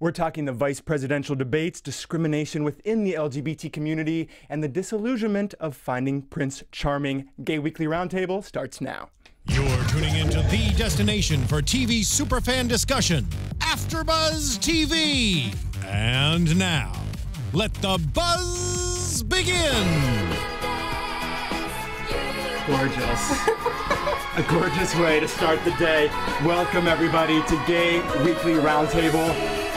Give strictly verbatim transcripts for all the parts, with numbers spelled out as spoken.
We're talking the vice presidential debates, discrimination within the L G B T community, and the disillusionment of Finding Prince Charming. Gay Weekly Roundtable starts now. You're tuning into the destination for T V superfan discussion, AfterBuzz T V. And now, let the buzz begin. Gorgeous. A gorgeous way to start the day. Welcome, everybody, to Gay Weekly Roundtable,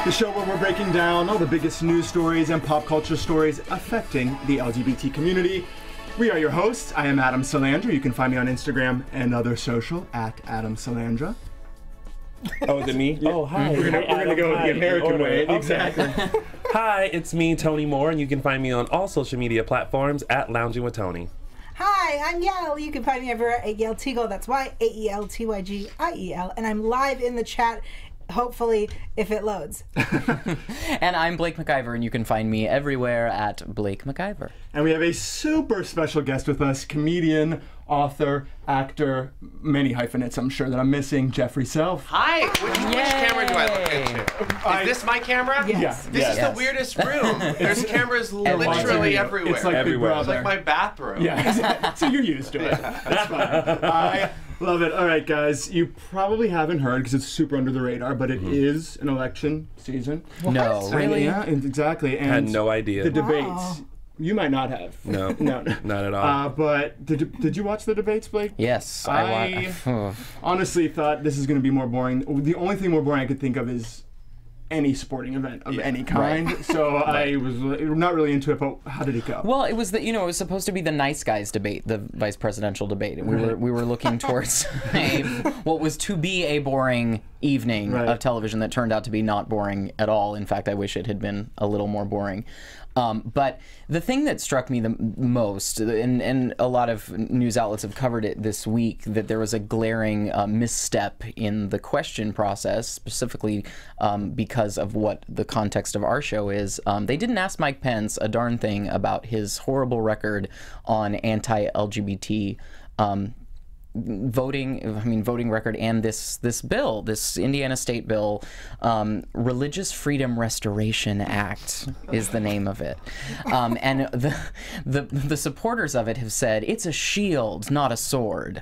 the show where we're breaking down all the biggest news stories and pop culture stories affecting the L G B T community. We are your hosts. I am Adam Salandra. You can find me on Instagram and other social at Adam Salandra. Oh, is it me? Yeah. Oh, hi. We're going to go hi. the American way. Okay. Exactly. Hi, it's me, Tony Moore, and you can find me on all social media platforms at Lounging with Tony. Hi, I'm Yael. You can find me everywhere at Yael Tygiel. That's Y A E L T Y G I E L. And I'm live in the chat, hopefully, if it loads. And I'm Blake McIver, and you can find me everywhere at Blake McIver. And we have a super special guest with us, comedian, author, actor, many hyphenates I'm sure that I'm missing, Jeffrey Self. Hi! Which, which camera do I look into? Is I, this my camera? Yes. yes. This yes. is yes. the weirdest room. There's cameras literally everywhere. It's like everywhere. It's like my bathroom. Yeah. So you're used to it. That's fine. I love it. All right, guys, you probably haven't heard, because it's super under the radar, but it mm-hmm. is an election season. What? No. Really? Yeah, exactly. And I had no idea. The debates. Wow. You might not have. No, no, not at all. Uh, but did, did you watch the debates, Blake? Yes, I, I honestly thought this is going to be more boring. The only thing more boring I could think of is any sporting event of yeah, any kind. Right. So right. I was not really into it, but how did it go? Well, it was the, you know, it was supposed to be the nice guys debate, the vice presidential debate. And we right. were we were looking towards a, what was to be a boring evening right. of television that turned out to be not boring at all. In fact, I wish it had been a little more boring. Um, but the thing that struck me the most, and, and a lot of news outlets have covered it this week, that there was a glaring uh, misstep in the question process, specifically um, because of what the context of our show is. Um, they didn't ask Mike Pence a darn thing about his horrible record on anti-L G B T um, voting, I mean, voting record, and this this bill, this Indiana state bill, um, Religious Freedom Restoration Act is the name of it, um, and the, the the supporters of it have said it's a shield, not a sword.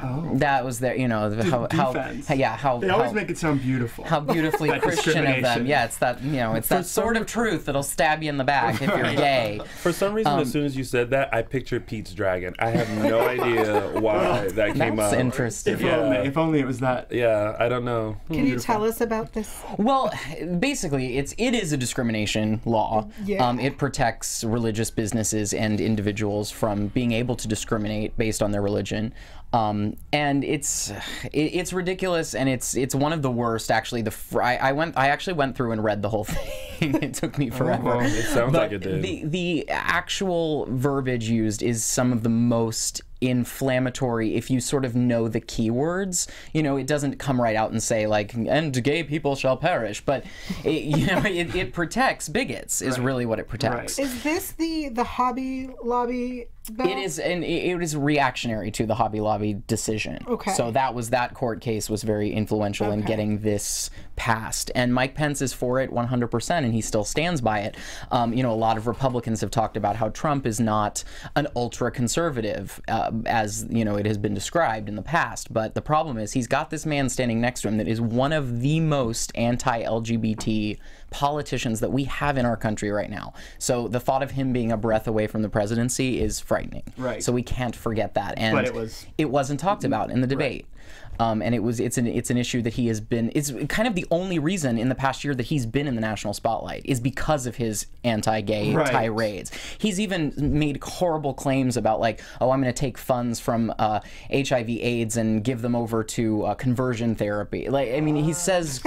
Oh. That was their, you know, how, how, yeah, how they always how, make it sound beautiful. How beautifully Christian of them, yeah. It's that, you know, it's for that sword of truth that'll stab you in the back if you're gay. For some reason, um, as soon as you said that, I pictured Pete's Dragon. I have no idea why that that's came up. That's interesting. If, yeah. only, if only it was that. Yeah, I don't know. Can beautiful. you tell us about this? Well, basically, it's it is a discrimination law. Yeah. Um, it protects religious businesses and individuals from being able to discriminate based on their religion. Um, and it's it, it's ridiculous, and it's it's one of the worst. Actually, the fr I, I went I actually went through and read the whole thing. It took me forever. Oh, it sounds but like it did. The the actual verbiage used is some of the most inflammatory. If you sort of know the keywords, you know, it doesn't come right out and say like "and gay people shall perish," but it, you know, it, it protects bigots is right. really what it protects. Right. Is this the the Hobby Lobby? Bill? It is, and it is reactionary to the Hobby Lobby decision. Okay. So that was that court case was very influential okay. in getting this passed. And Mike Pence is for it one hundred percent, and he still stands by it. Um, you know, a lot of Republicans have talked about how Trump is not an ultra conservative, uh, as you know, it has been described in the past. But the problem is, he's got this man standing next to him that is one of the most anti-L G B T politicians that we have in our country right now. So the thought of him being a breath away from the presidency is frightening. Right. So we can't forget that, and but it was it wasn't talked about in the debate. Right. Um, and it was it's an it's an issue that he has been. It's kind of the only reason in the past year that he's been in the national spotlight is because of his anti-gay right. tirades. He's even made horrible claims about like, oh, I'm going to take funds from uh, H I V/AIDS and give them over to uh, conversion therapy. Like, I mean, he says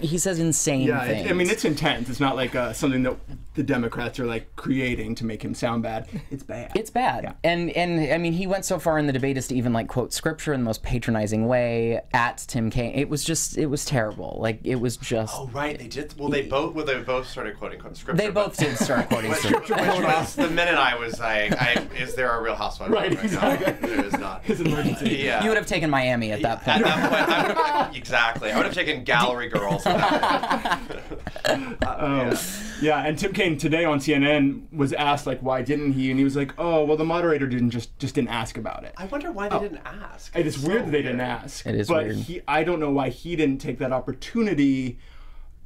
he says insane yeah, things. It, I mean, it's intense. It's not like uh, something that the Democrats are like creating to make him sound bad. It's bad. It's bad. Yeah. And and I mean, he went so far in the debate as to even like quote scripture in the most patronizing way at Tim Kaine. It was just it was terrible. Like it was just. Oh right, they did. Well, they both well they both started quoting scripture. They both did start quoting scripture. Which was the minute I was like, I, is there a Real Housewives? Right. Right exactly. There is not. It's an emergency. Yeah. You would have taken Miami at that point. At that point, I would have, exactly. I would have taken Gallery Girls. At that point. um, yeah. yeah, and Tim Kaine today on C N N was asked, like, why didn't he? And he was like, oh, well, the moderator didn't just just didn't ask about it. I wonder why they oh. didn't ask. It's, it's weird so that they weird. didn't ask. It is but weird. He, I don't know why he didn't take that opportunity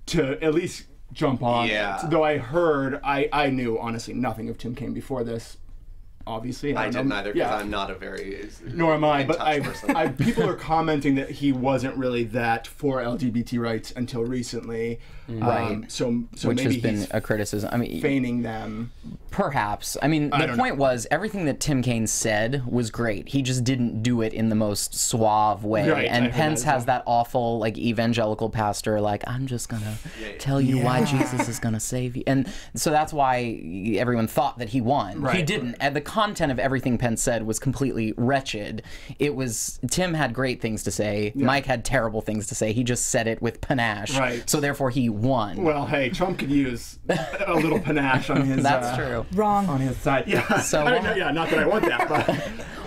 to at least jump on. Yeah. Though I heard, I, I knew, honestly, nothing of Tim Kaine before this. Obviously, I, I didn't either because yeah. I'm not a very nor am I. But I, I, people are commenting that he wasn't really that for L G B T rights until recently, right? Um, so, so which maybe has been he's a criticism. I mean, feigning them, perhaps. I mean, the I point know. was everything that Tim Kaine said was great. He just didn't do it in the most suave way. Right, and I Pence that has that awful like evangelical pastor, like I'm just gonna yeah, tell you yeah. why Jesus is gonna save you, and so that's why everyone thought that he won. Right, he didn't. Right. At the content of everything Pence said was completely wretched. It was, Tim had great things to say, yeah. Mike had terrible things to say, he just said it with panache, right. so therefore he won. Well, hey, Trump could use a little panache on his That's uh, true. Wrong. On his side. Yeah, so, I mean, yeah, not that I want that, but...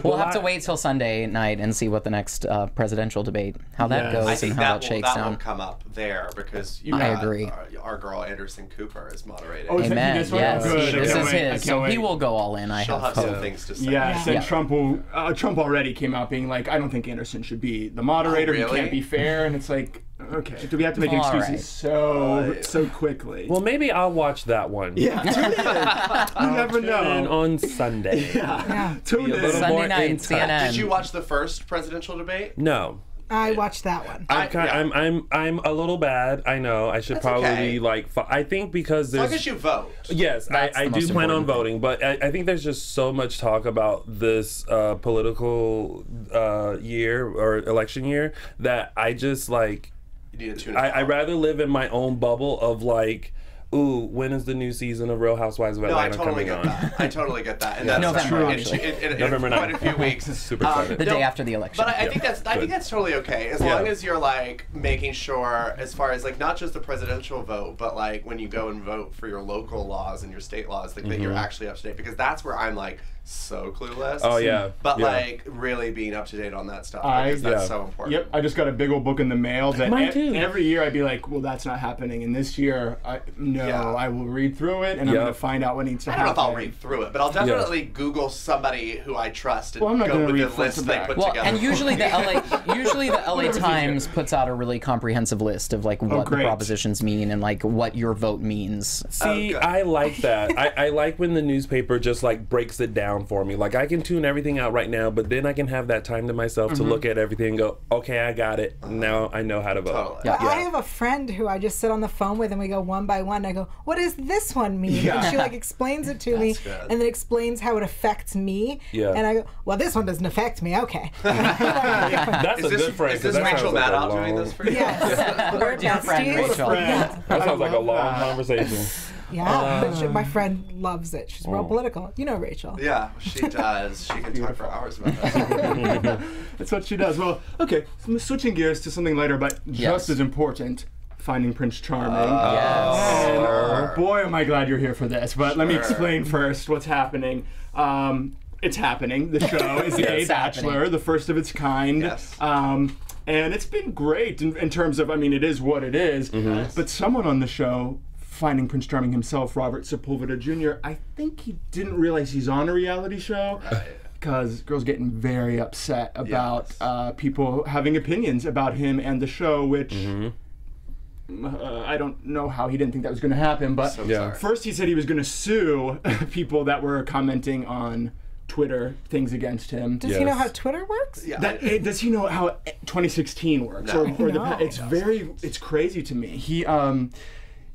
We'll, we'll have I, to wait till Sunday night and see what the next uh, presidential debate, how that yes. goes I think and how that, that will, shakes that down. I think that will come up there because you I got agree. Our, our girl Anderson Cooper is moderating. Oh, is Amen. This yes. Good. This is wait. his, so wait. he will go all in, I She'll have some things to say. Yes, yeah. and yeah. Trump will, uh, Trump already came out being like, I don't think Anderson should be the moderator. Oh, really? He can't be fair. And it's like, okay, do we have to make All excuses right. so uh, so quickly? Well, maybe I'll watch that one. Yeah, tune in. You never tune know. In on Sunday. Yeah, yeah. tune in. Sunday night, C N N. Did you watch the first presidential debate? No. I watched that one. I'm, kind of, yeah. I'm, I'm, I'm a little bad. I know. I should That's probably okay. like. I think because there's. As long as you vote. Yes, That's I, I do plan on voting, thing. but I, I think there's just so much talk about this uh, political uh, year or election year that I just like. You need to I, I rather live in my own bubble of like. Ooh, when is the new season of Real Housewives of Atlanta no, totally coming on? I totally get that. And yeah. that's November, true. Actually. It, it, it, November in quite a few weeks. Super um, excited. The no, day after the election. But I, I think yeah. that's I Good. think that's totally okay as yeah. long as you're like making sure, as far as like not just the presidential vote, but like when you go and vote for your local laws and your state laws, like mm-hmm. that you're actually up to date, because that's where I'm like so clueless. Oh yeah. But yeah. like really being up to date on that stuff I, because that's yeah. so important. Yep. I just got a big old book in the mail that Mine too. every year I'd be like, well, that's not happening, and this year I no. Yeah. I will read through it, and yep. I'm going to find out what needs to happen. I don't know if I'll read through it, but I'll definitely yeah. Google somebody who I trust and well, I'm not go with read the list they put well, together. And usually the L A, usually the L A Times puts out a really comprehensive list of like what oh, the propositions mean and like what your vote means. See, oh, I like that. I, I like when the newspaper just like breaks it down for me. Like I can tune everything out right now, but then I can have that time to myself mm-hmm. to look at everything and go, okay, I got it. Now I know how to vote. Totally. Yeah. Yeah. I have a friend who I just sit on the phone with, and we go one by one. I go, what does this one mean? Yeah. And she like explains it to me, good. and then explains how it affects me. Yeah. And I go, well, this one doesn't affect me. Okay. yeah. That's is a this, good phrase. Is this Rachel Maddow like doing this for you? Yes. We're just friends. That sounds like a long that. conversation. Yeah, um, but she, my friend loves it. She's oh. real political. You know Rachel. Yeah, she does. She can talk for hours about that. That's what she does. Well, okay, so switching gears to something later, but yes. just as important. Finding Prince Charming. Uh, yes. And, uh, boy, am I glad you're here for this. But sure. let me explain first what's happening. Um, it's happening. The show is The Gay Bachelor, happening. the first of its kind. Yes. Um, and it's been great in, in terms of, I mean, it is what it is. Mm-hmm. But someone on the show, Finding Prince Charming himself, Robert Sepulveda Junior, I think he didn't realize he's on a reality show. Right. Because girls getting very upset about yes. uh, people having opinions about him and the show, which... Mm-hmm. Uh, I don't know how he didn't think that was going to happen, but so yeah. first he said he was going to sue people that were commenting on Twitter things against him. Does yes. he know how Twitter works? Yeah. That, it, does he know how twenty sixteen works? No. Or, or no. the, it's very, it's crazy to me. He um,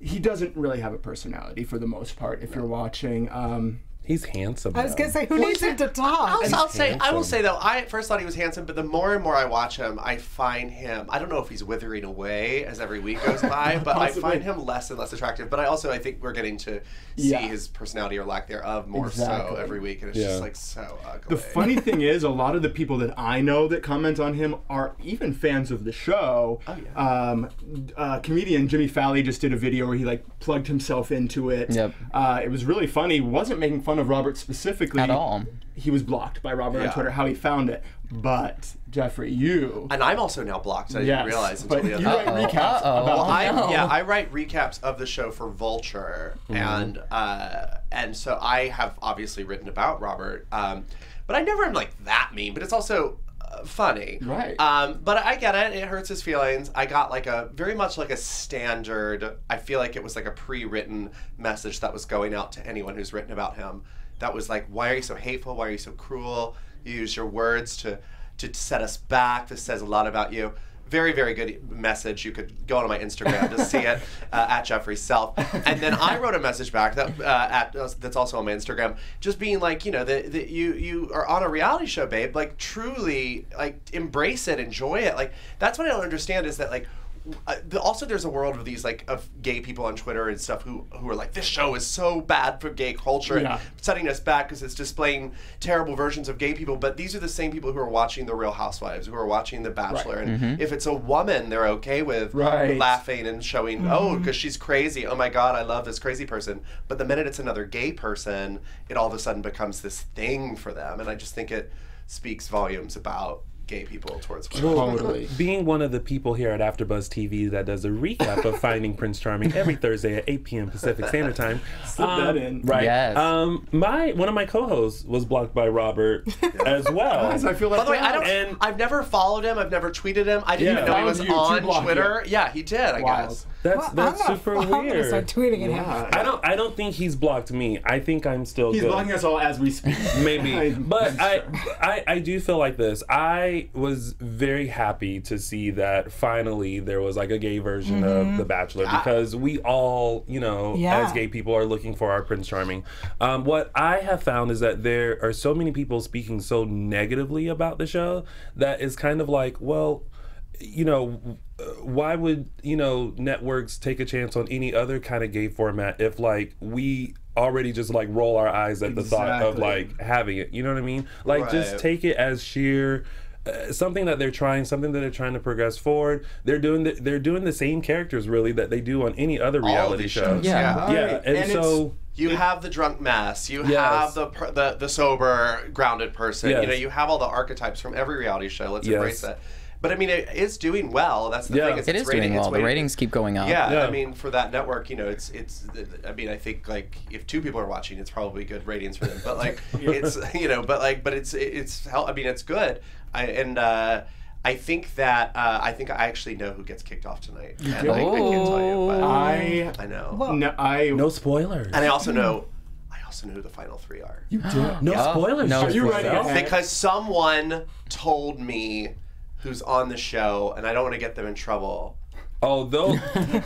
he doesn't really have a personality for the most part. If no. you're watching. Um, He's handsome. I was gonna say, who needs him to talk? I'll, I'll say, I will say though, I at first thought he was handsome, but the more and more I watch him, I find him. I don't know if he's withering away as every week goes by, but I find him less and less attractive. But I also, I think we're getting to see yeah. his personality or lack thereof more exactly. so every week, and it's yeah. just like so ugly. The funny thing is, a lot of the people that I know that comment on him are even fans of the show. Oh yeah. Um, uh, comedian Jimmy Fallon just did a video where he like plugged himself into it. Yep. Uh, it was really funny. He wasn't making fun fun of Robert specifically at all. He was blocked by Robert yeah. on Twitter, how he found it. But Jeffrey, you and I'm also now blocked. So I yes, didn't realize until the other. You write recaps. Uh-oh. About well, I, no. yeah, I write recaps of the show for Vulture, mm-hmm. and uh, and so I have obviously written about Robert, um, but I never am like that mean. But it's also uh, funny, right? Um, but I get it. It hurts his feelings. I got like a very much like a standard. I feel like it was like a pre-written message that was going out to anyone who's written about him. That was like, why are you so hateful? Why are you so cruel? You use your words to, to set us back. This says a lot about you. Very, very good message. You could go on my Instagram to see it, uh, at Jeffrey Self. And then I wrote a message back that uh, at, uh, that's also on my Instagram, just being like, you know, that you you are on a reality show, babe. Like, truly, like, embrace it, enjoy it. Like, that's what I don't understand is that, like, Uh, the, also there's a world of these like of gay people on Twitter and stuff who who are like, this show is so bad for gay culture yeah. and setting us back because it's displaying terrible versions of gay people, but these are the same people who are watching The Real Housewives, who are watching The Bachelor, right. and mm-hmm. if it's a woman they're okay with right. laughing and showing mm-hmm. oh, because she's crazy, oh my god, I love this crazy person, but the minute it's another gay person it all of a sudden becomes this thing for them, and I just think it speaks volumes about gay people towards women. Totally. Being one of the people here at AfterBuzz T V that does a recap of Finding Prince Charming every Thursday at eight p m Pacific Standard Time. Slip um, that in. Right. Yes. Um, my one of my co-hosts was blocked by Robert as well. Guys, I feel like by the way, I don't. And I've never followed him. I've never tweeted him. I didn't yeah, even know he was you, on Twitter. Him. Yeah, he did. I Wild. guess. That's well, that's I'm super not, weird. I'm gonna start tweeting at yeah. him. I don't. I don't think he's blocked me. I think I'm still. He's good. blocking us all as we speak. Maybe. I'm, but I'm sure. I, I I do feel like this. I. I was very happy to see that finally there was like a gay version mm-hmm. of The Bachelor, because we all, you know, yeah. as gay people are looking for our Prince Charming. Um, what I have found is that there are so many people speaking so negatively about the show that it's kind of like, well, you know, why would, you know, networks take a chance on any other kind of gay format if like we already just like roll our eyes at exactly. the thought of like having it, you know what I mean? Like right. just take it as sheer Uh, something that they're trying, something that they're trying to progress forward. They're doing the, they're doing the same characters really that they do on any other reality show. Yeah, yeah. yeah. Right. And, and so you it, have the drunk mess, you yes. have the, the the sober, grounded person. Yes. You know, you have all the archetypes from every reality show. Let's yes. embrace that. But I mean, it is doing well. That's the yeah. thing. It's, it is it's doing rating, well. The ratings keep going up. Yeah, yeah, I mean, for that network, you know, it's it's. I mean, I think like if two people are watching, it's probably good ratings for them. But like, it's you know, but like, but it's it's. I mean, it's good. I, and uh, I think that uh, I think I actually know who gets kicked off tonight. And oh. I, I can't tell you. But I I know. No, I, no spoilers. And I also know. I also know who the final three are. You do. No yeah. spoilers. No, are you ready? Right? Because someone told me who's on the show, and I don't want to get them in trouble. Oh, those,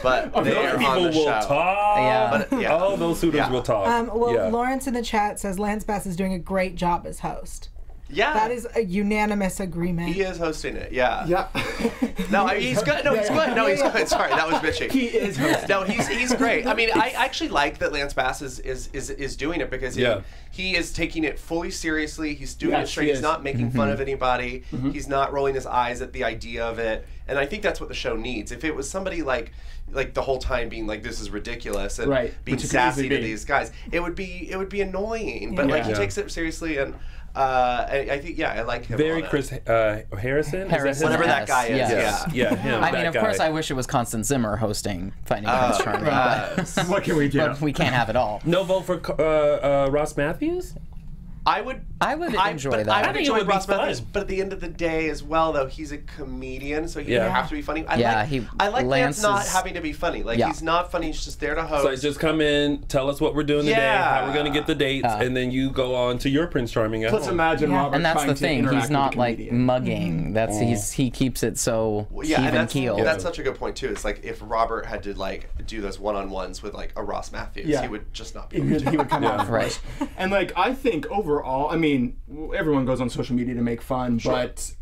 but oh, those people the will show. talk. Yeah. But, yeah. Oh, those suitors yeah. will talk. Um, well, yeah. Lawrence in the chat says Lance Bass is doing a great job as host. Yeah, that is a unanimous agreement. He is hosting it. Yeah. Yeah. No, I mean, he's good. No, he's good. No, he's good. Sorry, that was bitchy. He is hosting. No, he's he's great. I mean, I actually like that Lance Bass is is is, is doing it because he yeah. he is taking it fully seriously. He's doing yes, it straight. He he's not making mm-hmm. fun of anybody. Mm-hmm. He's not rolling his eyes at the idea of it. And I think that's what the show needs. If it was somebody like like the whole time being like, this is ridiculous and right. being sassy to be. these guys, it would be it would be annoying. But yeah. like he yeah. takes it seriously. And Uh, I, I think yeah, I like him. Very Chris uh, Harrison, Harrison whatever that guy is. Yes. Yeah, yeah. Him, I mean, of guy. course, I wish it was Constance Zimmer hosting Finding Prince uh, Charming. Uh, but, what can we do? But we can't have it all. No vote for uh, uh, Ross Matthews. I would, I would enjoy I, but that. I would enjoy would Ross Matthews, but at the end of the day, as well, though, he's a comedian, so he yeah. would have to be funny. I yeah, like, he. I like Lance not is, having to be funny. Like yeah. he's not funny; he's just there to host. So he's just come in, tell us what we're doing yeah. today, how we're going to get the dates, uh, and then you go on to your Prince Charming. Let's imagine yeah. Robert. And that's the thing; he's not like mugging. That's mm. he's he keeps it so well, yeah, even that's, keeled. Yeah, that's such a good point too. It's like if Robert had to like do those one-on-ones with like a Ross Matthews, yeah. he would just not be. Able to do. He would come out right. And like I think over. Overall, I mean, everyone goes on social media to make fun, sure. but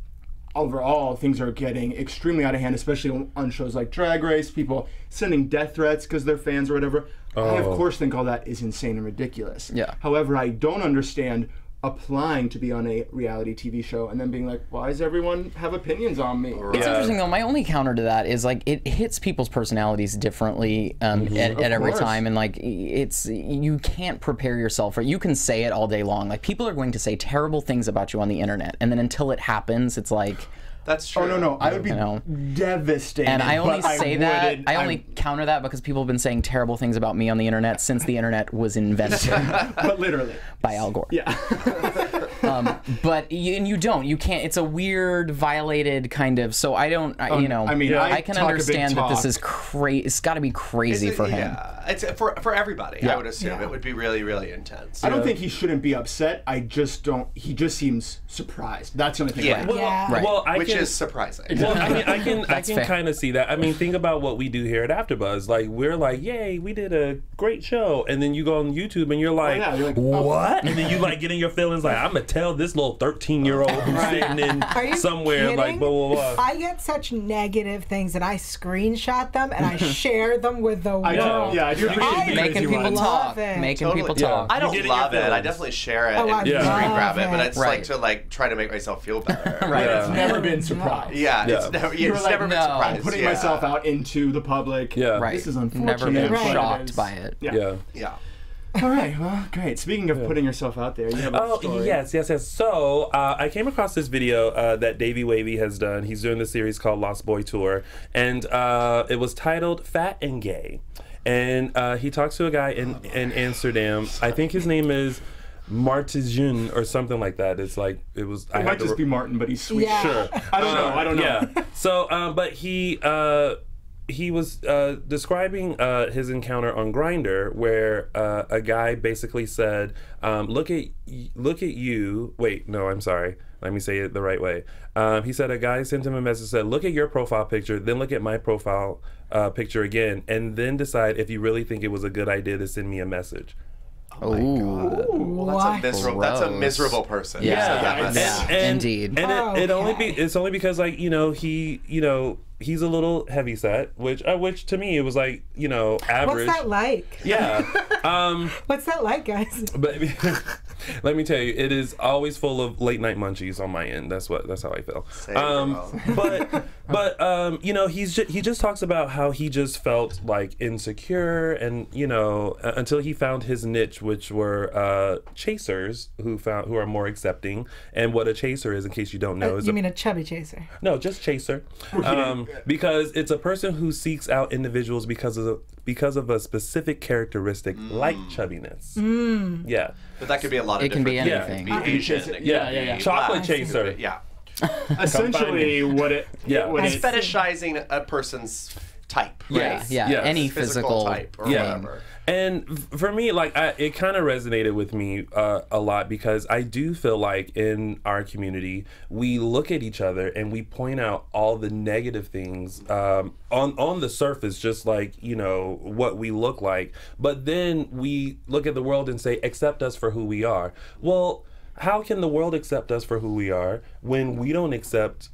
overall, things are getting extremely out of hand, especially on shows like Drag Race, people sending death threats because they're fans or whatever. Oh. I, of course, think all that is insane and ridiculous. Yeah. However, I don't understand applying to be on a reality T V show and then being like, why does everyone have opinions on me? Right. It's interesting though, my only counter to that is like, it hits people's personalities differently um, mm-hmm. at, at every time, and like, it's, you can't prepare yourself for it. You can say it all day long. Like, people are going to say terrible things about you on the internet, and then until it happens, it's like... That's true. Oh, no, no. I would be you know. devastated. And I only say I that, I only I'm... counter that because people have been saying terrible things about me on the internet since the internet was invented. But literally. By Al Gore. Yeah. um, but, you, and you don't. You can't. It's a weird, violated kind of, so I don't, I, um, you know, I, mean, I, I can understand that this is crazy. It's got to be crazy it, for him. Yeah. It's, for, for everybody, yeah. I would assume. Yeah. It would be really, really intense. I don't yeah. think he shouldn't be upset. I just don't, he just seems surprised. That's the only thing. Yeah. Right. Well, yeah. Right. well I Which can, is surprising. Well, I mean, I can I can kind of see that. I mean, think about what we do here at AfterBuzz. Like, we're like, yay, we did a great show, and then you go on YouTube and you're like, oh, yeah. you're like oh. what? And then you like get in your feelings like, I'm gonna tell this little thirteen year old who's sitting in somewhere kidding? like blah blah blah. I get such negative things and I screenshot them and I share them with the world. I know. Yeah, I do. I making people want. talk, making totally. people yeah. talk. I don't love it. I definitely share it oh, and yeah. screen grab it, it, but I just right. like to like try to make myself feel better. Right. Yeah. It's never been. surprised. Yeah, yeah, it's never, yeah, it's like, never no. been surprised. I'm putting yeah. myself out into the public. Yeah, right. This is unfortunate. Never been right. shocked by it. Yeah. Yeah. yeah. All right, well, great. Speaking of yeah. putting yourself out there, you have a oh, story. Oh, yes, yes, yes. So, uh, I came across this video uh, that Davey Wavey has done. He's doing this series called Lost Boy Tour, and uh, it was titled Fat and Gay. And uh, he talks to a guy in, oh, in Amsterdam. I think his name is... Martijn or something like that. It's like it was. It I might just be Martin, but he's sweet. Yeah. Sure, I don't know. I don't know. Yeah. So, um, but he uh, he was uh, describing uh, his encounter on Grindr, where uh, a guy basically said, um, "Look at look at you." Wait, no, I'm sorry. Let me say it the right way. Um, he said a guy sent him a message said, "Look at your profile picture, then look at my profile uh, picture again, and then decide if you really think it was a good idea to send me a message." Oh, my God. Well, that's, a miserable, that's a miserable person. Yeah, yeah. And, and, indeed. And it, it okay. only be, it's only because, like, you know, he, you know, he's a little heavyset, which, uh, which to me, it was like, you know, average. What's that like? Yeah. um, What's that like, guys? But let me tell you, it is always full of late night munchies on my end. That's what. That's how I feel. Um, but, but um, you know, he's ju he just talks about how he just felt like insecure, and you know, uh, until he found his niche, which were uh, chasers who found who are more accepting. And what a chaser is, in case you don't know, uh, is you a, mean a chubby chaser? No, just chaser. Um, Because it's a person who seeks out individuals because of the, because of a specific characteristic mm. like chubbiness. Mm. Yeah, but that could be a lot of. It can be anything. Yeah, it can be Asian. It can yeah, yeah, yeah. Chocolate chaser. Yeah. Essentially, what it yeah what it's fetishizing a person's type. Right? Yeah, yeah. Yes. Any physical, physical type or yeah. whatever. And for me, like, I, it kind of resonated with me uh, a lot because I do feel like in our community, we look at each other and we point out all the negative things um, on, on the surface, just like, you know, what we look like. But then we look at the world and say, accept us for who we are. Well, how can the world accept us for who we are when we don't accept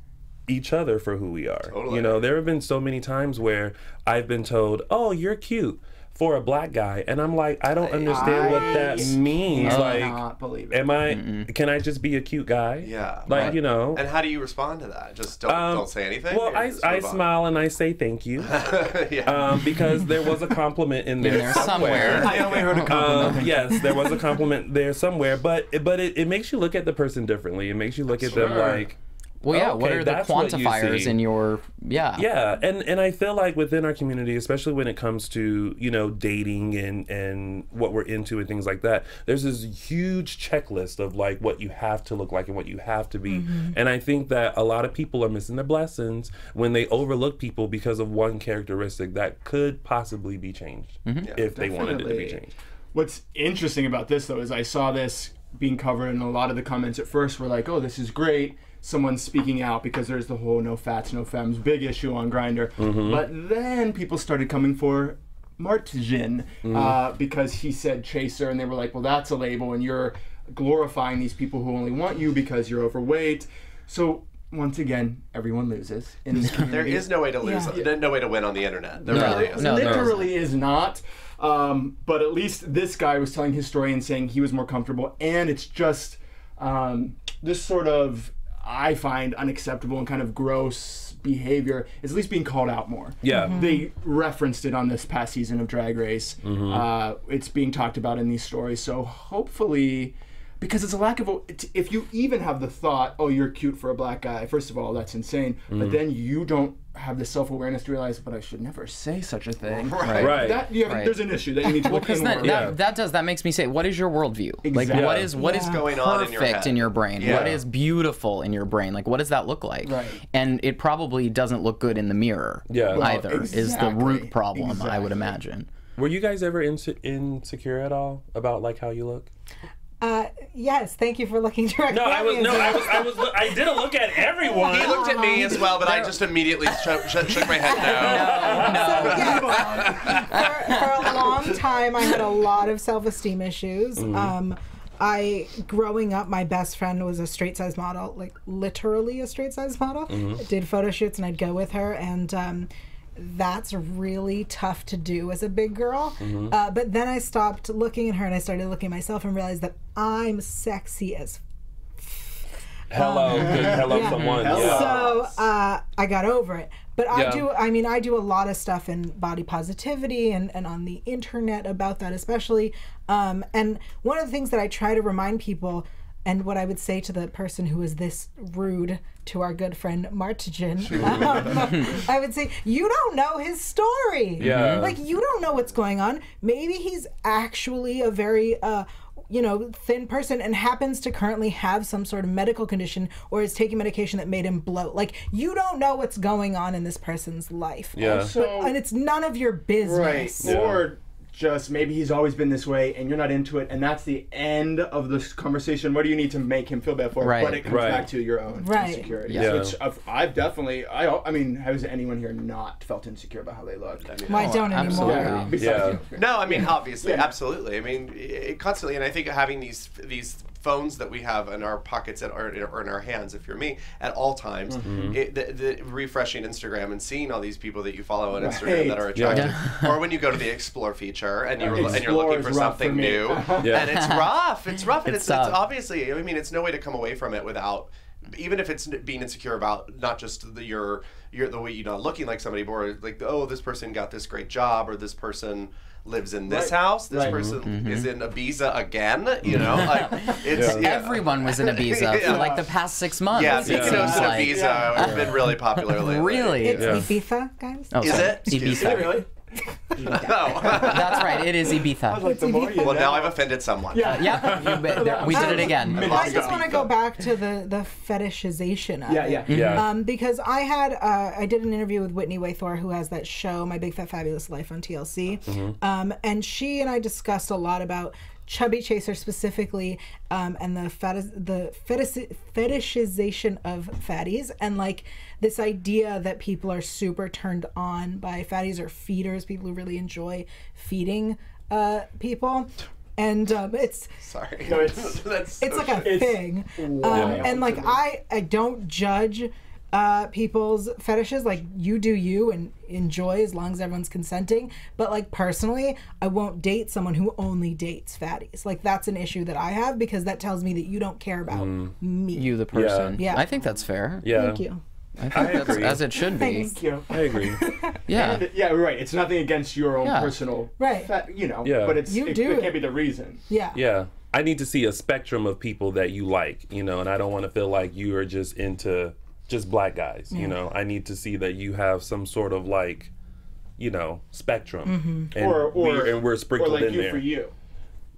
each other for who we are? Totally. You know, there have been so many times where I've been told, oh, you're cute. For a black guy, and I'm like, I don't understand I, what that means. No, like, I cannot believe it. Am I? Mm-mm. Can I just be a cute guy? Yeah. Like, right. you know. And how do you respond to that? Just don't, um, don't say anything. Well, I, I smile and I say thank you, yeah. um, because there was a compliment in there, in there somewhere. somewhere. I only heard a compliment. Um, yes, there was a compliment there somewhere, but but it, it makes you look at the person differently. It makes you look sure. at them like. Well, yeah, okay, what are the quantifiers you in your, yeah. Yeah, and, and I feel like within our community, especially when it comes to, you know, dating and, and what we're into and things like that, there's this huge checklist of, like, what you have to look like and what you have to be. Mm-hmm. And I think that a lot of people are missing their blessings when they overlook people because of one characteristic that could possibly be changed mm-hmm. yeah, if definitely. they wanted it to be changed. What's interesting about this, though, is I saw this being covered and a lot of the comments at first were like, oh, this is great. Someone's speaking out because there's the whole no fats, no femmes, big issue on Grindr. Mm-hmm. But then people started coming for Martijn mm-hmm. uh, because he said chaser, and they were like, well, that's a label, and you're glorifying these people who only want you because you're overweight. So once again, everyone loses. In this there is no way to lose. Yeah. There's no way to win on the internet. There no. really is. No, literally no. is not. Um, but at least this guy was telling his story and saying he was more comfortable, and it's just um, this sort of, I find, unacceptable and kind of gross behavior is at least being called out more. Yeah. Mm-hmm. They referenced it on this past season of Drag Race. Mm-hmm. Uh, it's being talked about in these stories, so hopefully, because it's a lack of, if you even have the thought, oh, you're cute for a black guy, first of all, that's insane, mm-hmm. but then you don't have the self-awareness to realize, but I should never say such a thing. Right. Right. That, you have, right. There's an issue that you need to look well, in that, that, yeah. that does, that makes me say, what is your worldview? Exactly. Like, what is what yeah. is going perfect on in your, head? in your brain? Yeah. What is beautiful in your brain? Like, what does that look like? Right. And it probably doesn't look good in the mirror yeah. either, well, exactly. is the root problem, exactly. I would imagine. Were you guys ever inse insecure at all about, like, how you look? Uh, yes, thank you for looking directly no, at me. No, I was, I was, I didn't look at everyone. He looked at me as well, but I just immediately shook, shook my head down. No, no. So, yeah, for, for a long time, I had a lot of self-esteem issues. Mm. Um, I, growing up, my best friend was a straight size model, like literally a straight size model. Mm-hmm. I did photo shoots and I'd go with her, and um, that's really tough to do as a big girl. Mm-hmm. Uh, but then I stopped looking at her and I started looking at myself and realized that I'm sexy as hello, um, good, hello yeah. someone. Hello. So uh, I got over it. But yeah. I do, I mean, I do a lot of stuff in body positivity and, and on the internet about that especially. Um, and one of the things that I try to remind people, and what I would say to the person who is this rude to our good friend Martigen, um, I would say, you don't know his story. Yeah. Like, you don't know what's going on. Maybe he's actually a very, uh, you know, thin person and happens to currently have some sort of medical condition or is taking medication that made him bloat. Like, you don't know what's going on in this person's life. Yeah. And, so, but, and it's none of your business. Right. Yeah. Or, just maybe he's always been this way and you're not into it, and that's the end of this conversation. What do you need to make him feel bad for? Right. But it comes right. back to your own right. insecurities. Yeah. Which I've, I've definitely, I, I mean, has anyone here not felt insecure about how they look? I mean, well, I don't anymore. Yeah. Yeah. Yeah. No, I mean, obviously, yeah. absolutely. I mean, it, constantly, and I think having these these phones that we have in our pockets at our, or in our hands, if you're me, at all times, mm-hmm. it, the, the refreshing Instagram and seeing all these people that you follow on right. Instagram that are attractive, yeah. or when you go to the explore feature and, you were, and you're looking for something for new, yeah. and it's rough, it's rough, and it's, it's, it's obviously, I mean, it's no way to come away from it without, even if it's being insecure about not just the, your, your, the way you're not looking like somebody, but like, oh, this person got this great job, or this person lives in this right. house, this right. person mm-hmm. is in Ibiza again, you know? Like, it's, yeah. Yeah. Everyone was in Ibiza yeah. for like the past six months. Yeah, Ibiza yeah. yeah. like, Ibiza yeah. has been really popular lately. Really? It's yeah. Ibiza, guys? Oh, is it? Ibiza. Is it really? No. That's right, it is Ibiza. Like, the more Ibiza. Well, now I've offended someone. Yeah, yeah. We did it again. I, I just want to go back to the, the fetishization of yeah, yeah. it. Yeah. Um, because I had, uh, I did an interview with Whitney Waythor, who has that show, My Big Fat Fabulous Life on T L C. Mm-hmm. um, and she and I discussed a lot about Chubby Chaser specifically, um, and the fetish, the fetish, fetishization of fatties, and like this idea that people are super turned on by fatties or feeders, people who really enjoy feeding uh, people. And um, it's sorry, no, it's that's it's so like a it's thing, um, and like I I don't judge uh, people's fetishes. Like, you do you and enjoy as long as everyone's consenting. But like, personally, I won't date someone who only dates fatties. Like, that's an issue that I have, because that tells me that you don't care about mm. me. You, the person. Yeah. yeah. I think that's fair. Yeah. Thank you. I think I that's agree. As it should be. Thank you. I agree. Yeah. And, yeah, right. It's nothing against your own yeah. personal right. fat, you know, yeah. but it's, you it, do it, it can't be the reason. Yeah. Yeah. I need to see a spectrum of people that you like, you know, and I don't want to feel like you are just into just black guys, you know. Mm. I need to see that you have some sort of, like, you know, spectrum, mm-hmm. and, or, or, we're, and we're sprinkled or like in you there. For you.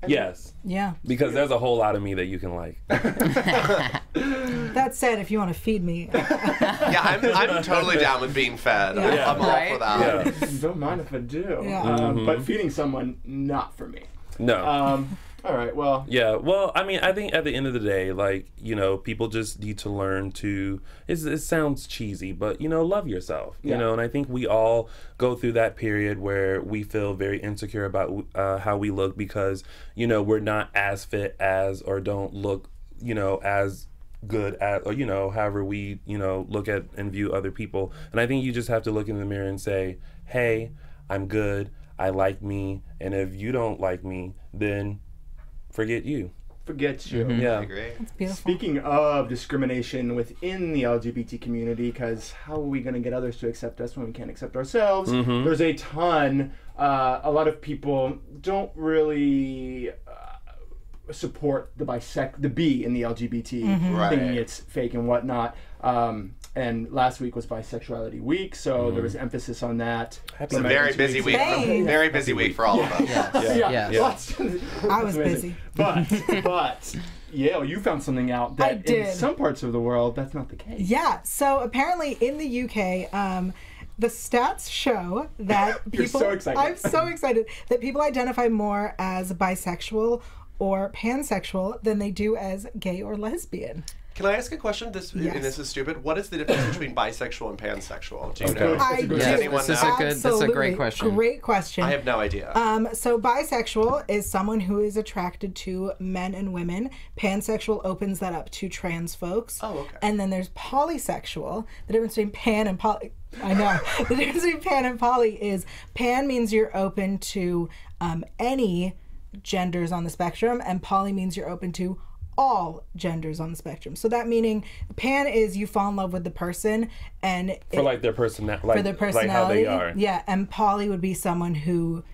I yes. Mean, yeah. Because yeah. there's a whole lot of me that you can like. That said, if you want to feed me, yeah, I'm, I'm totally down with being fed. Yeah. Yeah. I'm all right? for that. Yeah. Don't mind if I do. Yeah. Um, mm-hmm. But feeding someone, not for me. No. Um, all right. Well. Yeah. Well, I mean, I think at the end of the day, like, you know, people just need to learn to. It's, it sounds cheesy, but you know, love yourself. You yeah. know, and I think we all go through that period where we feel very insecure about uh, how we look, because you know we're not as fit as, or don't look, you know, as good at, or you know, however we you know look at and view other people. And I think you just have to look in the mirror and say, "Hey, I'm good. I like me. And if you don't like me, then." Forget you. forgets you. Mm-hmm. Yeah, I agree. That's beautiful. Speaking of discrimination within the L G B T community, because how are we going to get others to accept us when we can't accept ourselves? Mm-hmm. There's a ton. Uh, a lot of people don't really uh, support the bisect the B in the L G B T mm-hmm. right. thinking it's fake and whatnot. Um, And last week was Bisexuality Week, so mm. there was emphasis on that. It's a very busy week. Hey. For, very busy week for all yeah. of us. Yeah, yeah. yeah. yeah. yeah. I was busy. But, but, yeah, you found something out that I did. In some parts of the world, that's not the case. Yeah, so apparently in the U K, um, the stats show that people... You're so excited. I'm so excited that people identify more as bisexual or pansexual than they do as gay or lesbian. Can I ask a question? This yes. and this is stupid. What is the difference between bisexual and pansexual? Do you okay. know? I do. This is a good. That's a great question. Great question. I have no idea. Um, so bisexual is someone who is attracted to men and women. Pansexual opens that up to trans folks. Oh, okay. And then there's polysexual. The difference between pan and poly. I know. The difference between pan and poly is pan means you're open to um, any genders on the spectrum, and poly means you're open to all genders on the spectrum. So that meaning pan is you fall in love with the person and it, for like their personality, like, for their personality, like how they are. Yeah, and poly would be someone who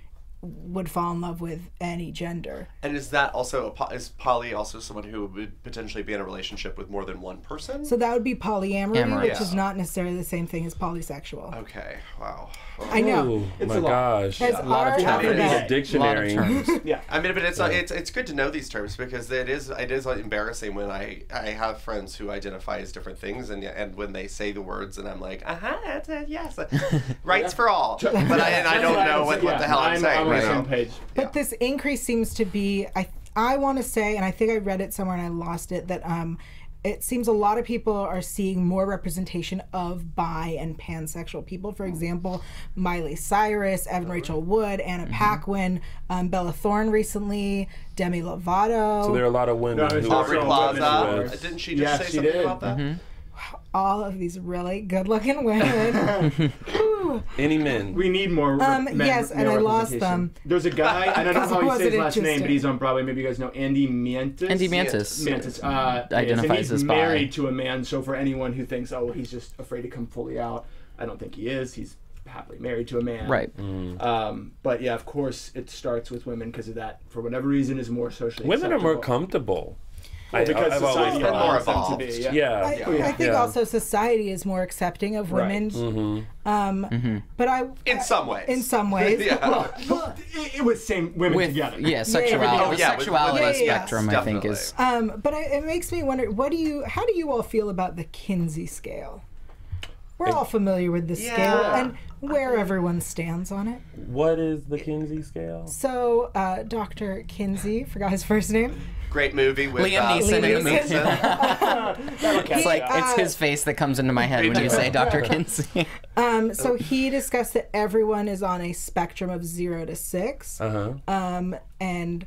would fall in love with any gender. And is that also a, is poly also someone who would potentially be in a relationship with more than one person? So that would be polyamory, Amory. which yeah. is not necessarily the same thing as polysexual. Okay, wow. Oh. I know. Ooh, it's my a gosh, lot. Yeah. a lot of terms. It's a dictionary. Terms. yeah, I mean, but it's yeah. it's it's good to know these terms because it is it is embarrassing when I I have friends who identify as different things and and when they say the words and I'm like, uh huh, that's a, yes, rights yeah. for all, but I and I don't know what what the hell I'm saying. Right. Page. But yeah. this increase seems to be, I I want to say, and I think I read it somewhere and I lost it, that um, it seems a lot of people are seeing more representation of bi and pansexual people. For example, Miley Cyrus, Evan oh, Rachel Wood, Anna mm-hmm. Paquin, um, Bella Thorne recently, Demi Lovato. So there are a lot of women. No, who Aubrey Plaza. Women Didn't she just yeah, say she something did. about that? Mm-hmm. All of these really good-looking women. Any men? We need more um, men. Yes, and I lost them. There's a guy, and I don't know how he says his last name, but he's on Broadway. Maybe you guys know Andy Mantis. Andy Mantis. Mantis. Mantis. Uh, Identifies as bi. He's married to a man, so for anyone who thinks, oh, he's just afraid to come fully out, I don't think he is. He's happily married to a man. Right. Mm. Um, but yeah, of course, it starts with women because of that, for whatever reason, is more socially acceptable. Women are more comfortable. Well, because I've society allows them to be. Yeah. yeah. I, yeah. I think yeah. also society is more accepting of women. Right. Mm-hmm. Um, mm-hmm. But I in some ways. In some ways. yeah. Well, well, it, it was same women with, together. Yeah, sexuality. Yeah, yeah. Oh, yeah, sexuality with, with, yeah, spectrum. Yeah. I think Definitely. is. Um, but I, it makes me wonder. What do you? How do you all feel about the Kinsey scale? We're it, all familiar with the yeah. scale and where everyone stands on it. What is the Kinsey scale? So, uh, Doctor Kinsey, forgot his first name. Great movie with Liam uh, Neeson. Liam Neeson. okay. It's like, it's his face that comes into my head when you say Doctor Kinsey. Um, so he discussed that everyone is on a spectrum of zero to six. Uh-huh. Um, and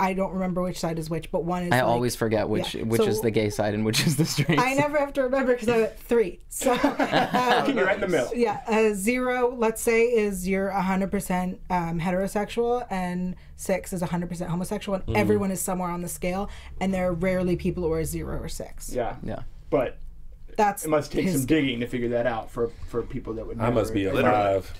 I don't remember which side is which, but one is I like, always forget which yeah. which so, is the gay side and which is the straight side. I never have to remember because I'm at three. So um, you're right in the middle. Yeah. Uh, zero, let's say, is you're one hundred percent um, heterosexual and six is one hundred percent homosexual, and mm. everyone is somewhere on the scale, and there are rarely people who are zero or six. Yeah, yeah. But that's it must take his... some digging to figure that out for for people that would. I must be a five.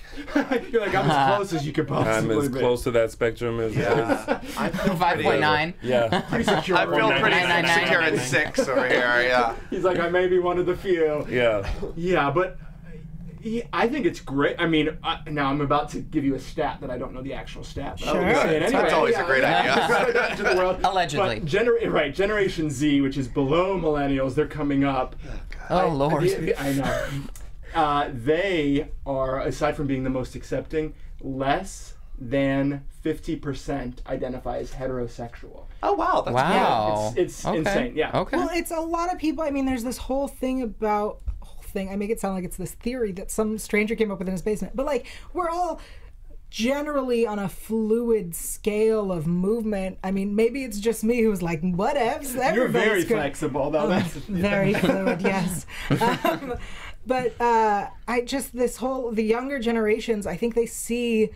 You're like I'm as close as you could possibly be. I'm as be. close to that spectrum as. Yeah. I'm five point nine. Yeah. Pretty secure. I feel pretty secure at six over here. Yeah. He's like I may be one of the few. Yeah. Yeah, but. Yeah, I think it's great. I mean, I, now I'm about to give you a stat that I don't know the actual stat. But sure. Anyway, that's always yeah, a great yeah. idea. the world. Allegedly. But genera right, Generation Z, which is below millennials, they're coming up. Oh, I, Lord. I, I, I know. Uh, they are, aside from being the most accepting, less than fifty percent identify as heterosexual. Oh, wow. That's wow. Yeah, it's it's okay. insane. Yeah. Okay. Well, it's a lot of people. I mean, there's this whole thing about... Thing. I make it sound like it's this theory that some stranger came up with in his basement, but like we're all generally on a fluid scale of movement. I mean, maybe it's just me who's like, whatevs. You're very good. flexible, though. Oh, that's, yeah. Very fluid, yes. Um, but uh, I just this whole the younger generations. I think they see.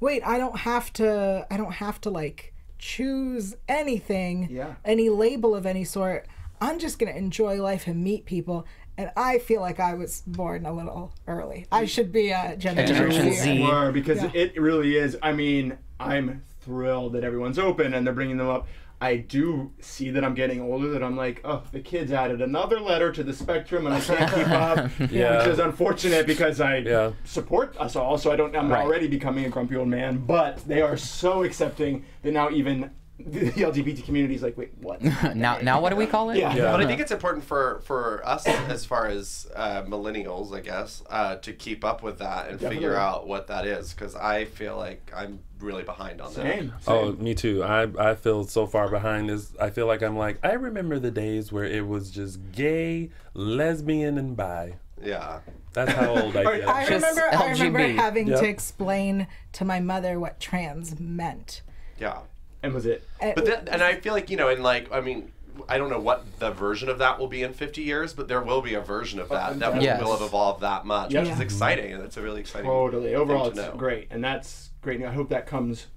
Wait, I don't have to. I don't have to like. choose anything, yeah. any label of any sort. I'm just going to enjoy life and meet people. And I feel like I was born a little early. I should be a Generation Z. You are, because yeah. it really is. I mean, I'm thrilled that everyone's open and they're bringing them up. I do see that I'm getting older, that I'm like, oh, the kids added another letter to the spectrum and I can't keep up, yeah. which is unfortunate because I yeah. support us all, so I don't, I'm right. already becoming a grumpy old man, but they are so accepting that now even the L G B T community is like, wait, what? now, now what do we call it? Yeah. yeah. But I think it's important for, for us as far as uh, millennials, I guess, uh, to keep up with that and Definitely. figure out what that is, because I feel like I'm really behind on that. Same, same. Oh, me too. I, I feel so far behind. This, I feel like I'm like, I remember the days where it was just gay, lesbian, and bi. Yeah. That's how old I get. I remember, I remember having yep. to explain to my mother what trans meant. Yeah. And was it? But then, and I feel like, you know, in like, I mean, I don't know what the version of that will be in fifty years, but there will be a version of that that yes. will have evolved that much, yep. which is exciting. And that's a really exciting Totally. Thing Overall, to know. It's great. And that's great. And I hope that comes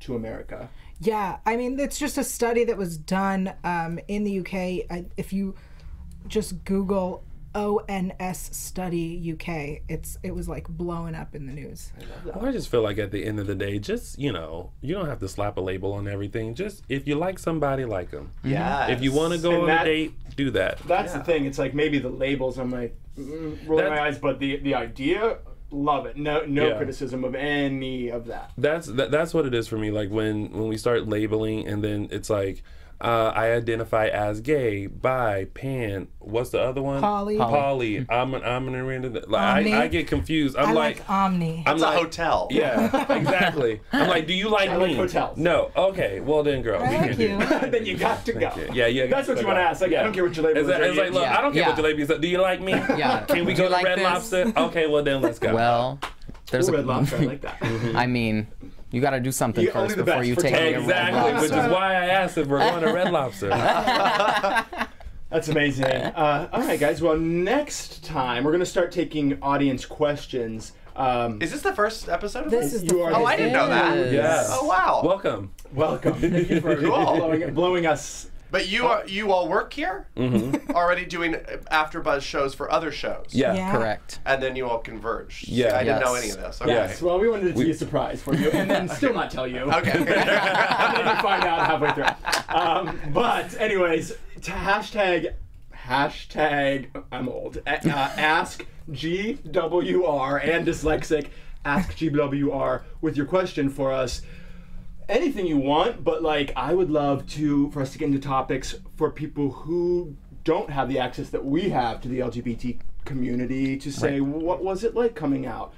to America. Yeah. I mean, it's just a study that was done um, in the U K. I, if you just Google O N S study U K, it's it was like blowing up in the news. I, well, I just feel like at the end of the day, just, you know, you don't have to slap a label on everything. Just if you like somebody, like them. Yeah. If you want to go and on that, a date, do that. That's yeah. the thing. It's like maybe the labels, I'm like mm, rolling that's, my eyes, but the the idea, love it. No no yeah. criticism of any of that. That's that, that's what it is for me. Like when when we start labeling, and then it's like, Uh, I identify as gay, bi, pan. What's the other one? Poly. Poly. I'm an I'm an random. Like, I, I get confused. I'm I like, like Omni. I'm it's like, a hotel. Yeah, exactly. I'm like, do you like I me? Like hotels. No. Okay. Well then, girl. I we like can you. Do that. Then you got to go. You. Yeah, yeah. That's what you go. Want to ask. Like, yeah. I don't care what your label is. It's, it's like, look, yeah. I don't care yeah. what your label is. Do you like me? Yeah. Can we do go to like Red this? Lobster? Okay. Well then, let's go. Well, there's Ooh, a Red Lobster. I like that. I mean. You got to do something you first before you take me exactly, a Red Lobster. Which is why I asked if we're going to Red Lobster. That's amazing. Uh, all right, guys. Well, next time we're going to start taking audience questions. Um, is this the first episode of this? Is you are oh, I didn't know that. Yes. Oh, wow. Welcome. Welcome. Thank you for blowing, blowing us. But you are you all work here, mm-hmm. already doing AfterBuzz shows for other shows. Yeah, yeah. correct. And then you all converged. Yeah, I yes. didn't know any of this. Okay. Yes, well, we wanted to we... be a surprise for you, and then still not tell you. Okay, and then you find out halfway through. Um, but anyways, to hashtag hashtag I'm old. Uh, ask G W R and dyslexic. Ask G W R with your question for us. Anything you want, but like I would love to for us to get into topics for people who don't have the access that we have to the L G B T community to say, right. what was it like coming out?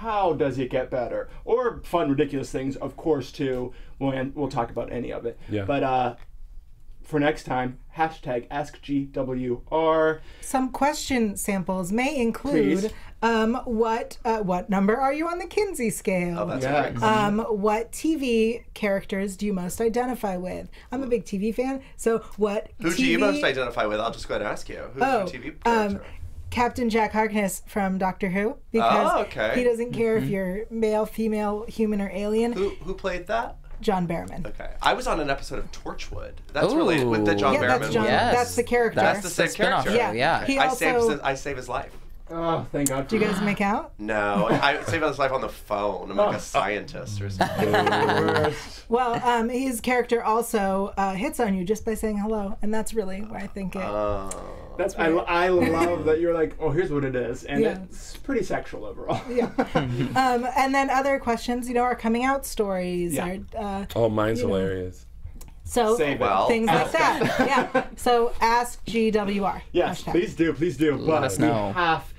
How does it get better? Or fun, ridiculous things, of course, too. We'll, end, we'll talk about any of it. Yeah. But uh, for next time, hashtag Ask G W R. Some question samples may include... Please. Um, what uh, what number are you on the Kinsey scale? Oh, that's yes. um, what T V characters do you most identify with? I'm a big T V fan, so what Who T V... do you most identify with? I'll just go ahead and ask you. Who's oh, your T V character? Um, Captain Jack Harkness from Doctor Who, because oh, okay. he doesn't care mm-hmm. if you're male, female, human, or alien. Who, who played that? John Barrowman. Okay. I was on an episode of Torchwood. That's Ooh. Really with the John yeah, Barrowman. That's, John, yes. that's the character. That's the same character. Yeah. yeah. Okay. He I, also... saved his, I save his life. Oh, thank God. Do you guys make out? No. I saved his life on the phone. I'm like a scientist or something. Well, um, his character also uh, hits on you just by saying hello, and that's really where I think it... Uh, that's I, I love that you're like, oh, here's what it is, and yeah. it's pretty sexual overall. Yeah. um, and then other questions, you know, are coming out stories. Yeah. Or, uh, oh, mine's hilarious. Know. So well. Things like that. Yeah. So ask G W R. Yes, hashtag. Please do, please do. Let us know. We have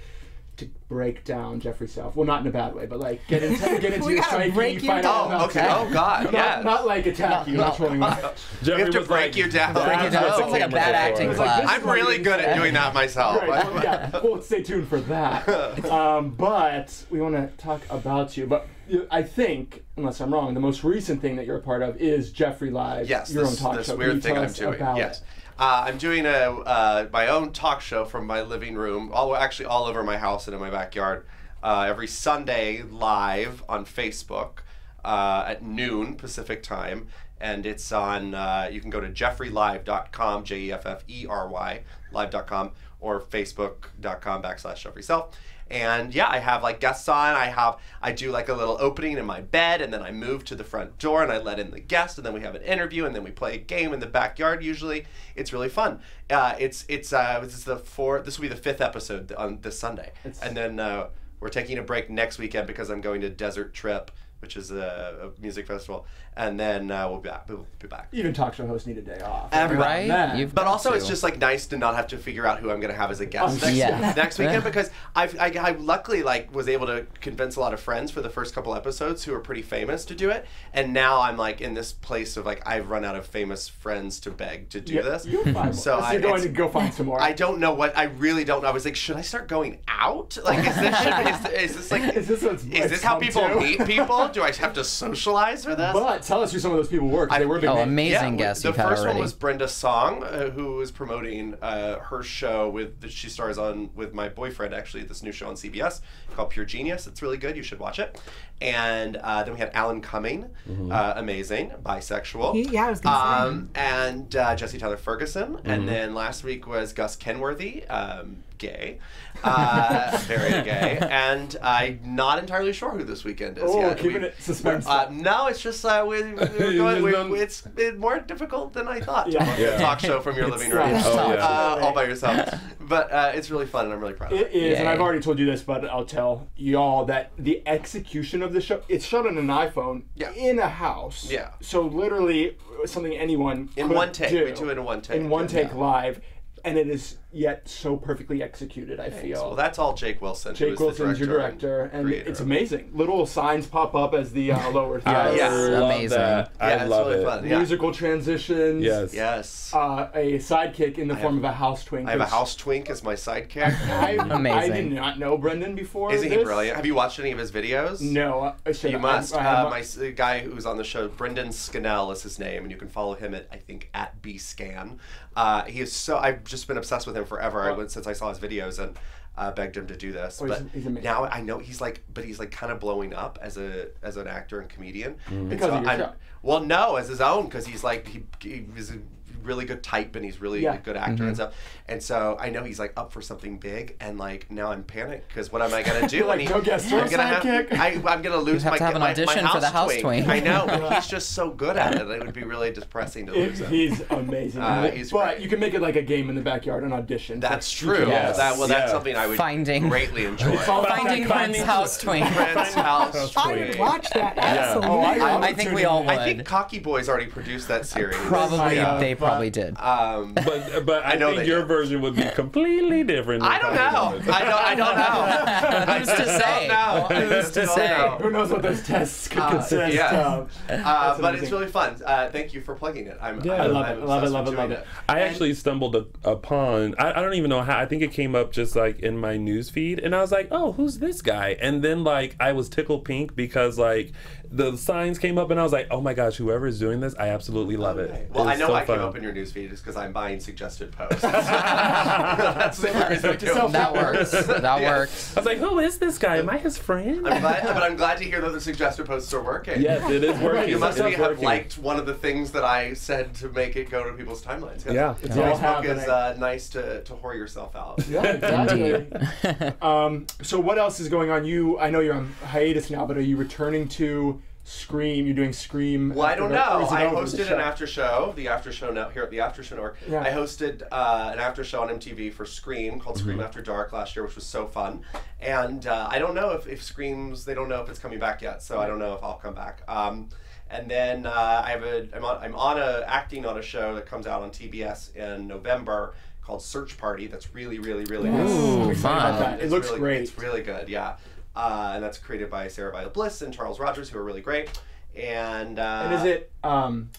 to break down Jeffrey Self. Well, not in a bad way, but like get into get into your psyche. You oh, okay. Oh God. Yeah. Not, not like attack no, you. No. That's what we want. We have to break like, you down. Break you down. It's like a bad acting class. I'm really good at doing that myself. Right. Well, yeah. Well, stay tuned for that. Um, but we want to talk about you. But I think, unless I'm wrong, the most recent thing that you're a part of is Jeffrey Live. Yes. Your this, own talk this show. This weird thing I'm doing. Yes. Uh, I'm doing a, uh, my own talk show from my living room, all, actually all over my house and in my backyard, uh, every Sunday live on Facebook uh, at noon Pacific time. and it's on, uh, you can go to jeffrey live dot com, J E F F E R Y, live dot com, or facebook dot com backslash Jeffrey Self. And yeah, I have like guests on. I have, I do like a little opening in my bed, and then I move to the front door and I let in the guest, and then we have an interview, and then we play a game in the backyard. Usually, it's really fun. Uh, it's it's uh, this is the four. This will be the fifth episode on this Sunday, it's... and then uh, we're taking a break next weekend because I'm going to Desert Trip, which is a, a music festival, and then uh, we'll be back. We'll be back. Even talk show hosts need a day off. Everybody, right? But also to. It's just like nice to not have to figure out who I'm going to have as a guest oh, next, yeah. next weekend because I've, I, I luckily like was able to convince a lot of friends for the first couple episodes who are pretty famous to do it, and now I'm like in this place of like I've run out of famous friends to beg to do yeah, this. You'll find so I, you're going to go find some more. I don't know what I really don't know. I was like, should I start going out? Like, is this should, is, is this like is this what's, is what's this how people to? meet people? Do I have to socialize for this? But tell us who some of those people were. They were big oh, amazing yeah, guests. The you've first had one was Brenda Song, uh, who was promoting uh, her show with that she stars on with my boyfriend. Actually, this new show on C B S called Pure Genius. It's really good. You should watch it. And uh, then we had Alan Cumming, mm-hmm. uh, amazing bisexual. He, yeah, I was gonna um, say. And uh, Jesse Tyler Ferguson. Mm-hmm. And then last week was Gus Kenworthy. Um, gay, uh, very gay, and I'm not entirely sure who this weekend is oh, yet. keeping we, it suspenseful. Uh, no, it's just uh, we, we're going, we, we, it's more difficult than I thought yeah. to yeah. talk show from your it's living room oh, yeah. uh, all by yourself. But uh, it's really fun, and I'm really proud of it. It is, Yay. and I've already told you this, but I'll tell y'all that the execution of the show, it's shot on an iPhone yeah. in a house. Yeah. So literally something anyone in could one take. Do. We do it in one take. In one take yeah. live. And it is yet so perfectly executed, I Thanks. feel. Well, that's all Jake Wilson. Jake Wilson is your director, and, and it's amazing. Little signs pop up as the uh, lower theater. Yes, amazing. That. Yeah, I love really it. Fun. Yeah. Musical transitions. Yes. Yes. Uh, a sidekick in the I form have, of a house twink. I have a house twink as my sidekick. I, amazing. I did not know Brendan before. Isn't this. he brilliant? Have you watched any of his videos? No. I should you I, must. I, I uh, my the guy who's on the show, Brendan Scannell, is his name, and you can follow him at I think at B Scan. Uh, he is so. I've just been obsessed with him forever. Oh. I went since I saw his videos and uh, begged him to do this. Oh, but he's, he's now I know he's like, but he's like kind of blowing up as a as an actor and comedian. Mm. Because and so of your show. Well, no, as his own, because he's like he he was a really good type and he's really yeah. a good actor mm-hmm. and stuff. And so I know he's like up for something big, and like now I'm panicked because what am I gonna do? Like, go guess I'm gonna have, I, I'm gonna lose have my, to have an my, audition my house for the house twink. I know, but he's just so good at it. It would be really depressing to lose him. He's amazing. Uh, he's but great. You can make it like a game in the backyard, an audition. That's true. Yes. That, well, that's yeah. something I would Finding. greatly enjoy. Finding Prince House Twink. Prince House Twink. I would watch that. Absolutely. Yeah. Oh, I, I, I think we all would. I think Cocky Boys already produced that series. Probably yeah. they. Probably Probably did. Um, but but I, I know think your did. version would be completely different. I don't know. I don't, I don't know. Who's to say? I don't know. Who's to say? Know. Who knows what those tests could uh, consist yeah. of? Uh, but it's really fun. Uh, thank you for plugging it. I'm, yeah, I love I'm it. Love it. Love it. Love it. I actually stumbled upon, I, I don't even know how, I think it came up just like in my news feed, and I was like, oh, who's this guy? And then like I was tickled pink because like the signs came up, and I was like, oh my gosh, whoever is doing this, I absolutely love okay. it. Well, it I know so I can open your newsfeed just because I'm buying suggested posts. That's the reason so that works. That yeah. works. I was like, who is this guy? Am I his friend? I'm glad, but I'm glad to hear that the suggested posts are working. Yes, it is working. You must it have working. liked one of the things that I said to make it go to people's timelines. Yeah. It's yeah. Facebook is uh, nice to, to whore yourself out. Yeah, exactly. um, so what else is going on? You, I know you're on hiatus now, but are you returning to Scream? You're doing Scream. Well, I don't know. I hosted an after show, the after show now here at the After Show Network. Yeah. I hosted uh, an after show on M T V for Scream called Scream mm-hmm. After Dark last year, which was so fun. And uh, I don't know if, if Scream's, they don't know if it's coming back yet, so I don't know if I'll come back. Um, and then uh, I have a, I'm on, I'm on a, acting on a show that comes out on T B S in November called Search Party. That's really, really, really good. Ooh, fun. It looks really, great. It's really good, yeah. Uh, and that's created by Sarah Viola Bliss and Charles Rogers, who are really great. And uh, and is it um,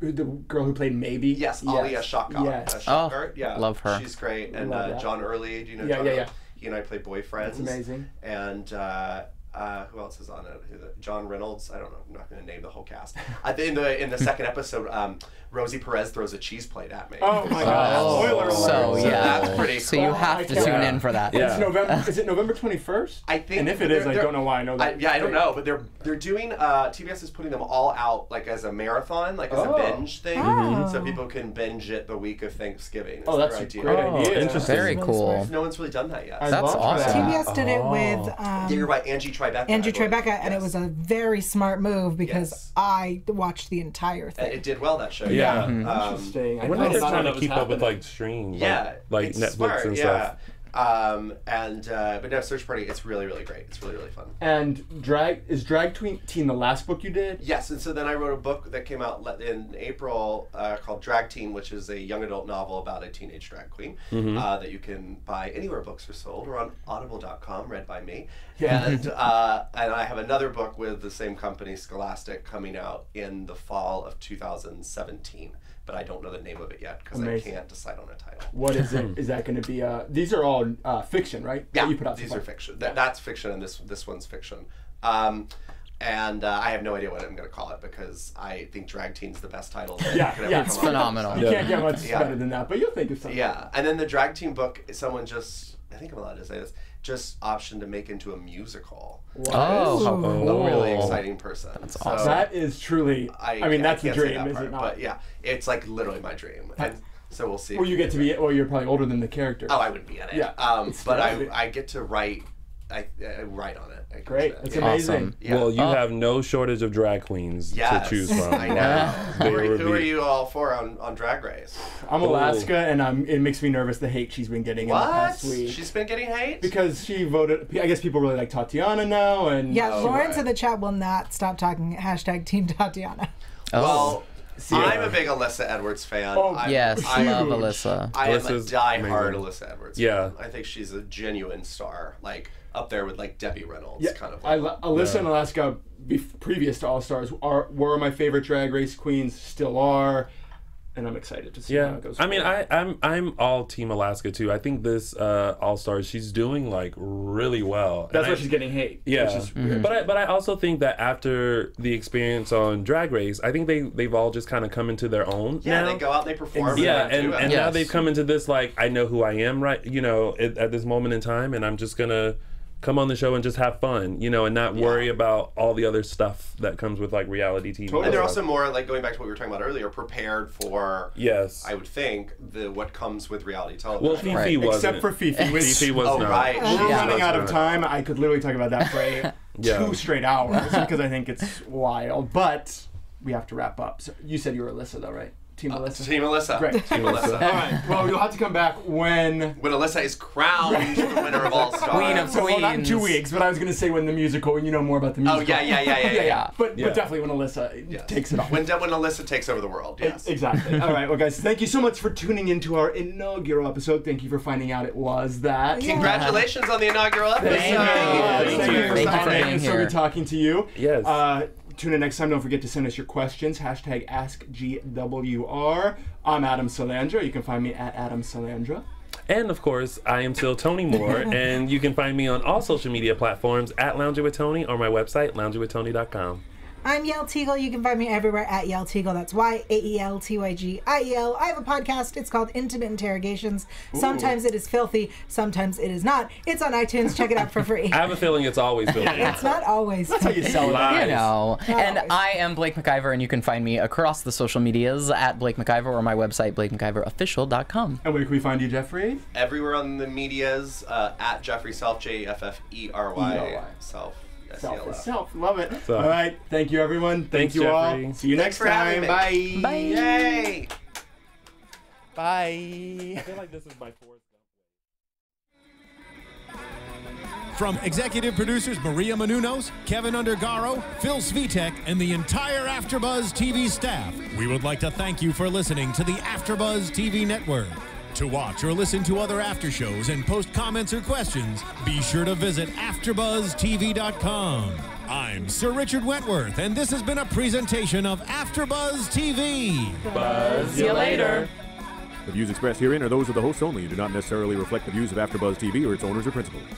the girl who played Maybe? Yes, yes. Alia Shotgun. Yes. Uh, Shotgun. Oh, yeah, love her. She's great. And uh, John Early, do you know? Yeah, John yeah, yeah. He and I play boyfriends. That's amazing. And uh, Uh, who else is on it? John Reynolds. I don't know. I'm not going to name the whole cast. I think in the in the second episode, um, Rosie Perez throws a cheese plate at me. Oh my God! Oh. Spoiler alert. So, so yeah, that's pretty. So cool. You have to tune in for that. Yeah. It's November. Is it November twenty-first? I think. And if it is, I don't know why I know that. I, yeah, I don't know. But they're they're doing. Uh, T B S is putting them all out like as a marathon, like as oh. a binge thing, oh. so people can binge it the week of Thanksgiving. It's oh, that's a idea. great oh, idea. Interesting. Very cool. No one's really done that yet. I that's awesome. That. T B S did it with. Um, You're right, Angie. Tribeca, Andrew Tribeca, yes. And it was a very smart move because yes. I watched the entire thing. And it did well, that show. Yeah, yeah. Mm-hmm. um, interesting. I wonder if they're trying to keep happening. up with like streams, yeah, like, like Netflix smart, and yeah. stuff. Um, and uh, but no, Search Party. It's really, really great. It's really, really fun. And drag is Drag Teen the last book you did? Yes, and so then I wrote a book that came out in April uh, called Drag Teen, which is a young adult novel about a teenage drag queen mm-hmm. uh, that you can buy anywhere books are sold or on audible dot com, read by me. Yeah. And uh, and I have another book with the same company, Scholastic, coming out in the fall of two thousand seventeen. But I don't know the name of it yet because I can't decide on a title. What is it? Is that going to be? Uh, these are all uh, fiction, right? Yeah, you put out these so are fiction. Th yeah. That's fiction, and this this one's fiction. Um, and uh, I have no idea what I'm going to call it because I think Drag Teen's the best title. That yeah, could yeah, ever it's come phenomenal. Up. You yeah. can't get much yeah. better than that, but you'll think of something. Yeah, and then the Drag Teen book, someone just, I think I'm allowed to say this, just optioned to make into a musical. Wow. Oh, I'm a really exciting person. That's awesome. So that is truly, I, I mean, yeah, that's I a dream, that is part, it not? But yeah, it's like literally my dream. And so we'll see. Well, you get to be, well, you're probably older than the character. Oh, I wouldn't be in it. Yeah. Um, but I, I get to write, I, I write on it. I Great. It's yeah. amazing. Awesome. Yeah. Well, you oh. have no shortage of drag queens yes. to choose from. I know. Who, are, who are you all for on, on Drag Race? I'm Alaska, and I'm, it makes me nervous the hate she's been getting what? in the past week. She's been getting hate? Because she voted, I guess people really like Tatiana now. And Yeah, oh, Lawrence right. in the chat will not stop talking hashtag Team Tatiana. Oh. Well, See I'm a big Alyssa Edwards fan. Oh, I'm, yes, I love Alyssa. I am Alyssa's a diehard Alyssa Edwards yeah. fan. I think she's a genuine star. Like, up there with like Debbie Reynolds, yeah, kind of. Like, I, Alyssa yeah. and Alaska, bef previous to All Stars, are were my favorite Drag Race queens, still are, and I'm excited to see yeah. how it goes. I mean, I, I'm I'm all Team Alaska too. I think this uh, All Stars, she's doing like really well. That's and why I, she's getting hate. Yeah, which is mm-hmm. but I, but I also think that after the experience on Drag Race, I think they they've all just kind of come into their own. Yeah, now. they go out, they perform. Yeah, and, and, and yes. now they've come into this like I know who I am, right? You know, at, at this moment in time, and I'm just gonna. come on the show and just have fun, you know, and not worry yeah. about all the other stuff that comes with like reality T V. Totally. And they're also more like going back to what we were talking about earlier, prepared for. Yes, I would think the what comes with reality television. Well, Fifi right. was except for Fifi. Fifi was oh, not. Right. We're yeah. running yeah. out of time. I could literally talk about that for a, yeah. two straight hours because I think it's wild. But we have to wrap up. So you said you were Alyssa, though, right? Team Alyssa. Uh, Team Alyssa. Great. Team Alyssa. All right. Well, you'll have to come back when... When Alyssa is crowned right. the winner of All Stars. Queen of Queens. Well, not in two weeks, but I was going to say when the musical, and you know more about the musical. Oh, yeah, yeah, yeah, yeah, yeah. yeah. But, yeah. but definitely when Alyssa yes. takes it off. When, when Alyssa takes over the world, yes. It, exactly. All right, well, guys, thank you so much for tuning into our inaugural episode. Thank you for finding out it was that. Yeah. Congratulations on the inaugural episode. Thank you. Thank you, thank you for, thank you for being here. It's so good talking to you. Yes. Uh, Tune in next time. Don't forget to send us your questions. Hashtag Ask G W R. I'm Adam Salandra. You can find me at Adam Salandra. And of course, I am still Tony Moore. And you can find me on all social media platforms at Lounging with Tony or my website, lounging with tony dot com. I'm Yael Tygiel. You can find me everywhere at Yael Tygiel. That's Y A E L T Y G I E L. I have a podcast. It's called Intimate Interrogations. Ooh. Sometimes it is filthy. Sometimes it is not. It's on iTunes. Check it out for free. I have a feeling it's always filthy. It's not always. That's how you sell lies. You know. Not and always. I am Blake McIver, and you can find me across the social medias at Blake McIver or my website, blake mciver official dot com. And where can we find you, Jeffrey? Everywhere on the medias uh, at Jeffrey Self, J E F F E R Y. E R Y. Self. Self, self, love it. So. All right, thank you everyone. Thank Thanks, you Jeffrey. all. See you Thanks next time. Bye. Bye. Yay. Bye. I feel like this is my fourth. From executive producers Maria Menounos, Kevin Undergaro, Phil Svitek, and the entire AfterBuzz T V staff, we would like to thank you for listening to the AfterBuzz T V network. To watch or listen to other after shows and post comments or questions, be sure to visit after buzz T V dot com. I'm Sir Richard Wentworth, and this has been a presentation of AfterBuzz T V. Buzz, see you later. The views expressed herein are those of the hosts only and do not necessarily reflect the views of AfterBuzz T V or its owners or principals.